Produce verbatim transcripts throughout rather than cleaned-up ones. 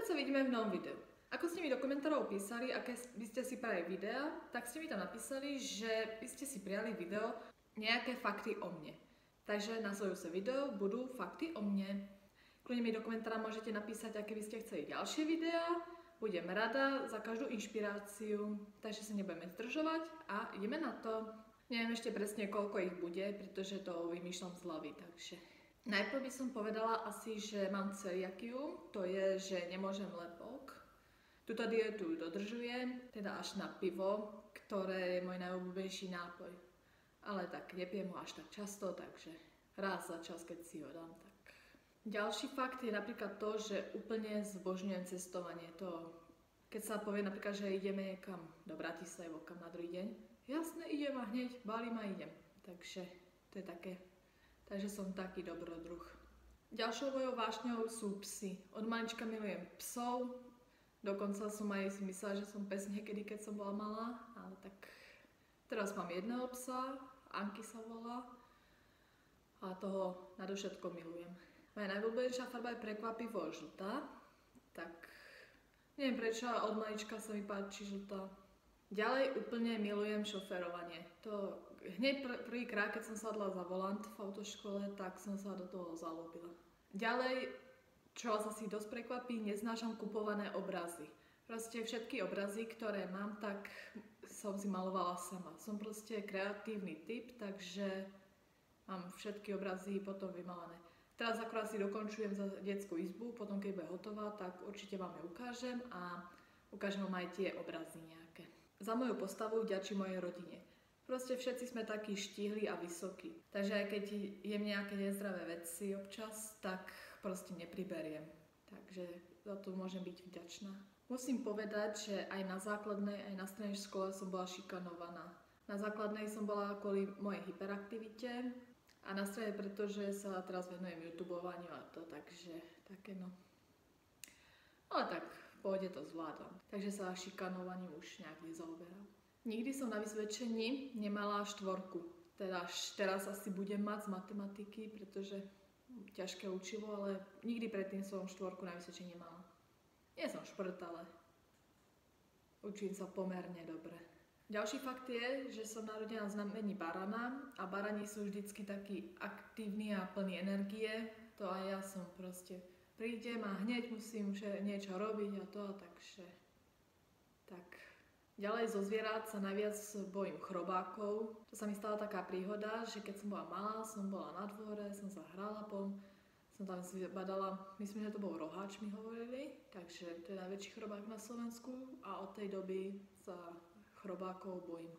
poté, co vidíme v novém videu. Ako ste mi do komentárov písali, aké by ste si prali videa, tak ste mi tam napísali, že by ste si prijali video nejaké fakty o mne. Takže nazvajúce video budú fakty o mne. Kľudne mi do komentára môžete napísať, aké by ste chceli ďalšie videá. Budem rada za každú inšpiráciu, takže sa nebudeme zdržovať a ideme na to. Neviem ešte presne, koľko ich bude, pretože to vymýšľam z hlavy, takže... Najprv by som povedala asi, že mám celiakiu, to je, že nemôžem lepok. Tuto dietu dodržujem, teda až na pivo, ktoré je môj najobľúbenejší nápoj. Ale tak nepijem ho až tak často, takže raz za čas, keď si ho dám, tak... Ďalší fakt je napríklad to, že úplne zbožňujem cestovanie. To, keď sa povie napríklad, že ideme niekam do Bratislavy, kam na druhý deň, jasne idem a hneď balím a idem. Takže to je také. Takže som taký dobrodruh. Ďalšou mojou vášňou sú psy. Od malička milujem psov. Dokonca som aj si myslela, že som pes niekedy, keď som bola malá, ale tak teraz mám jedného psa, Anky sa volá a toho nadovšetko milujem. Moja najobľúbenejšia farba je prekvapivo žltá, tak neviem prečo, od malička sa mi páči žltá. Ďalej úplne milujem šoferovanie. To hneď pr prvýkrát, keď som sadla za volant v autoškole, tak som sa do toho zalúbila. Ďalej, čo vás asi dosť prekvapí, neznášam kupované obrazy. Proste všetky obrazy, ktoré mám, tak som si malovala sama. Som proste kreatívny typ, takže mám všetky obrazy potom vymalené. Teraz akorát si dokončujem za detskú izbu, potom keď bude hotová, tak určite vám ju ukážem a ukážem vám aj tie obrazy nejaké. Za moju postavu vďačím mojej rodine. Proste všetci sme takí štíhli a vysokí. Takže aj keď jem nejaké nezdravé veci občas, tak proste nepriberiem. Takže za to môžem byť vďačná. Musím povedať, že aj na základnej, aj na strednej škole som bola šikanovaná. Na základnej som bola kvôli mojej hyperaktivite a na strednej, pretože sa teraz venujem YouTubeovaniu a to, takže také no. Ale tak v pohode to zvládam. Takže sa šikanovaním už nejak nezaoberám. Nikdy som na vysvedčení nemala štvorku, teda teraz asi budem mať z matematiky, pretože ťažké učivo, ale nikdy predtým som štvorku na vysvedčení nemala. Nie som šprt, ale učím sa pomerne dobre. Ďalší fakt je, že som narodená v znamení barana a barani sú vždycky takí aktívni a plní energie, to aj ja som proste prídem a hneď musím niečo robiť a to, takže tak... Ďalej zo zvierat sa najviac bojím chrobákov. To sa mi stala taká príhoda, že keď som bola malá, som bola na dvore, som sa hrala pom, som tam zbadala, myslím, že to bol roháč, mi hovorili, takže to je najväčší chrobák na Slovensku a od tej doby sa chrobákov bojím.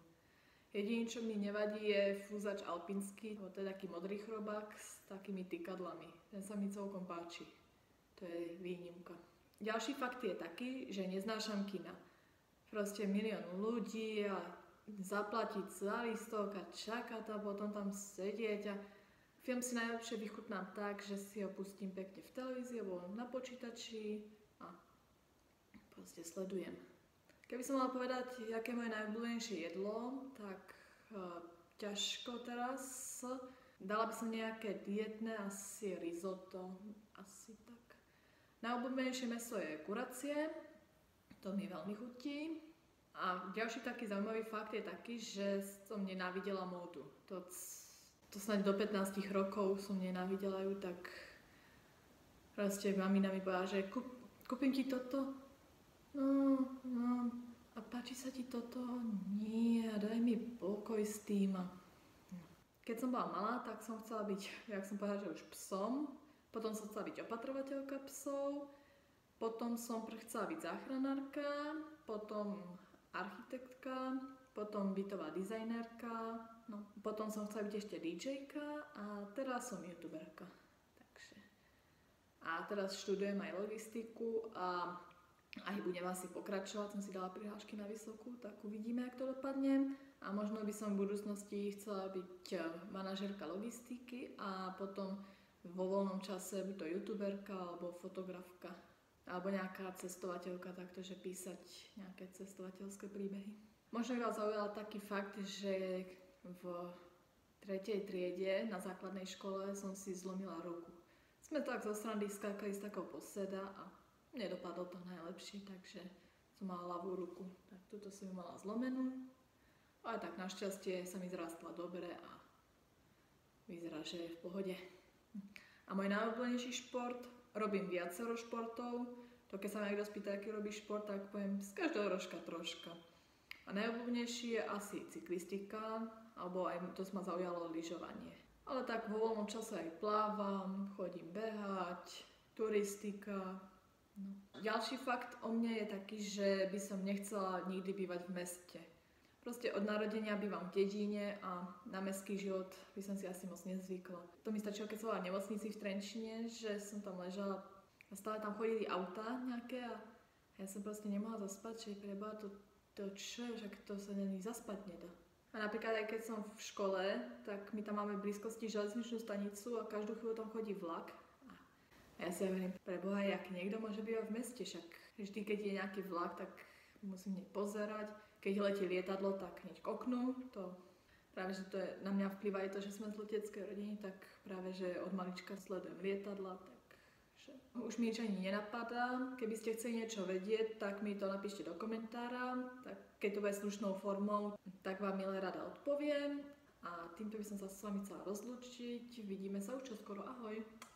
Jediné, čo mi nevadí, je fúzač alpínsky, to je taký modrý chrobák s takými tykadlami. Ten sa mi celkom páči. To je výnimka. Ďalší fakt je taký, že neznášam kina. Proste milión ľudí a zaplatiť za lístok a čakať a potom tam sedieť a film si najlepšie vychutnám tak, že si ho pustím pekne v televízii alebo na počítači a proste sledujem. Keby som mala povedať, aké je moje najobľúbenejšie jedlo, tak e, ťažko teraz. Dala by som nejaké dietné, asi risotto, asi tak. Najobľúbenejšie mäso je kuracie. To mi veľmi chutí. A ďalší taký zaujímavý fakt je taký, že som nenávidela módu. To, to snáď do pätnástich rokov som nenávidela ju, tak proste mamina mi povedala, že Kúp, kúpim ti toto, no, no, a páči sa ti toto, nie, daj mi pokoj s tým. Keď som bola malá, tak som chcela byť, jak som povedala, že už psom, potom som chcela byť opatrovateľka psov, potom som chcela byť záchranárka, potom architektka, potom bytová dizajnérka, no. Potom som chcela byť ešte DJka a teraz som youtuberka. Takže. A teraz študujem aj logistiku a aj budem asi pokračovať, som si dala prihlášky na vysokú, tak uvidíme, jak to dopadne. A možno by som v budúcnosti chcela byť manažérka logistiky a potom vo voľnom čase buď to youtuberka alebo fotografka. Alebo nejaká cestovateľka, taktože písať nejaké cestovateľské príbehy. Možno by vás zaujal taký fakt, že v tretej triede na základnej škole som si zlomila ruku. Sme tak zo srandy skákali z takého poseda a nedopadlo to najlepšie, takže som mala ľavú ruku. Tak túto som ju mala zlomenú, ale tak našťastie sa mi zrastla dobre a vyzerá, že je v pohode. A môj najobľúbenejší šport, robím viacero športov, to keď sa ma niekto spýta, aký robíš šport, tak poviem z každého rožka troška. A najobľúbenejší je asi cyklistika, alebo aj to ma zaujalo lyžovanie. Ale tak vo voľnom čase aj plávam, chodím behať, turistika. No. Ďalší fakt o mne je taký, že by som nechcela nikdy bývať v meste. Proste od narodenia bývam v dedine a na mestský život by som si asi moc nezvykla. To mi stačilo, keď som bola v nemocnici v Trenčine, že som tam ležala a stále tam chodili autá nejaké a ja som proste nemohla zaspať, že preboha to, to čo, že to sa není zaspať nedá. A napríklad aj keď som v škole, tak my tam máme v blízkosti železničnú stanicu a každú chvíľu tam chodí vlak. A ja si hovorím, preboha, jak niekto môže bývať v meste, však vždy, keď je nejaký vlak, tak musím nepozerať. Keď letí lietadlo, tak hneď k oknu. To, práve, že to je, na mňa vplyvá aj to, že sme z leteckej rodiny, tak práve, že od malička sledujem lietadla. Takže už mi nič ani nenapadá. Keby ste chceli niečo vedieť, tak mi to napíšte do komentára. Tak, keď to bude slušnou formou, tak vám milé rada odpoviem. A týmto by som sa s vami chcela rozlúčiť. Vidíme sa už čoskoro. Ahoj!